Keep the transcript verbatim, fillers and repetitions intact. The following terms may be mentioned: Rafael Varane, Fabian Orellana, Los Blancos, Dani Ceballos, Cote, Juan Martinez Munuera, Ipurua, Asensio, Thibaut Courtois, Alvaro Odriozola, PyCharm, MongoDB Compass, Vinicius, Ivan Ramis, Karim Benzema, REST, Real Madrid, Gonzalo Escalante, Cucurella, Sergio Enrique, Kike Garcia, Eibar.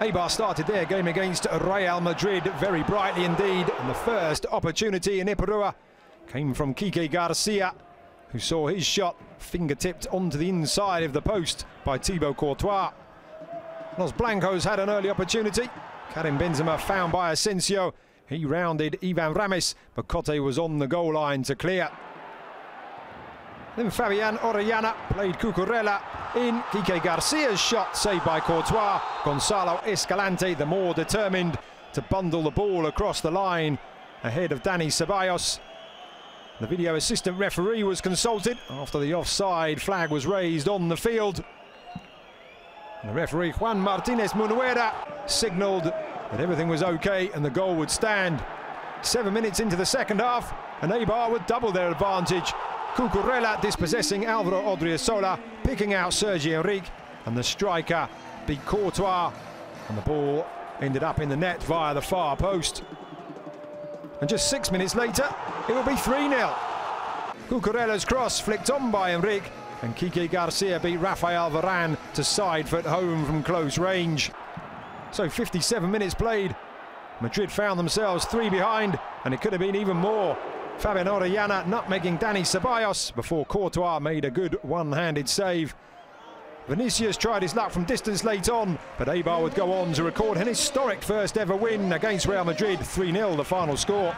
Eibar started their game against Real Madrid very brightly indeed, and the first opportunity in Ipurua came from Kike Garcia, who saw his shot fingertipped onto the inside of the post by Thibaut Courtois. Los Blancos had an early opportunity. Karim Benzema found by Asensio. He rounded Ivan Ramis, but Cote was on the goal line to clear. Then Fabian Orellana played Cucurella in. Kike Garcia's shot saved by Courtois. Gonzalo Escalante, the more determined to bundle the ball across the line ahead of Dani Ceballos. The video assistant referee was consulted after the offside flag was raised on the field. And the referee, Juan Martinez Munuera, signalled that everything was okay and the goal would stand. Seven minutes into the second half, and Eibar would double their advantage. Cucurella dispossessing Alvaro Odriozola, picking out Sergio Enrique, and the striker beat Courtois, and the ball ended up in the net via the far post. And just six minutes later, it will be three nil. Cucurella's cross flicked on by Enrique, and Kike Garcia beat Rafael Varane to side foot home from close range. So fifty-seven minutes played. Madrid found themselves three behind, and it could have been even more. Fabian Orellana nutmegging Dani Ceballos before Courtois made a good one-handed save. Vinicius tried his luck from distance late on, but Eibar would go on to record an historic first ever win against Real Madrid, three nil the final score.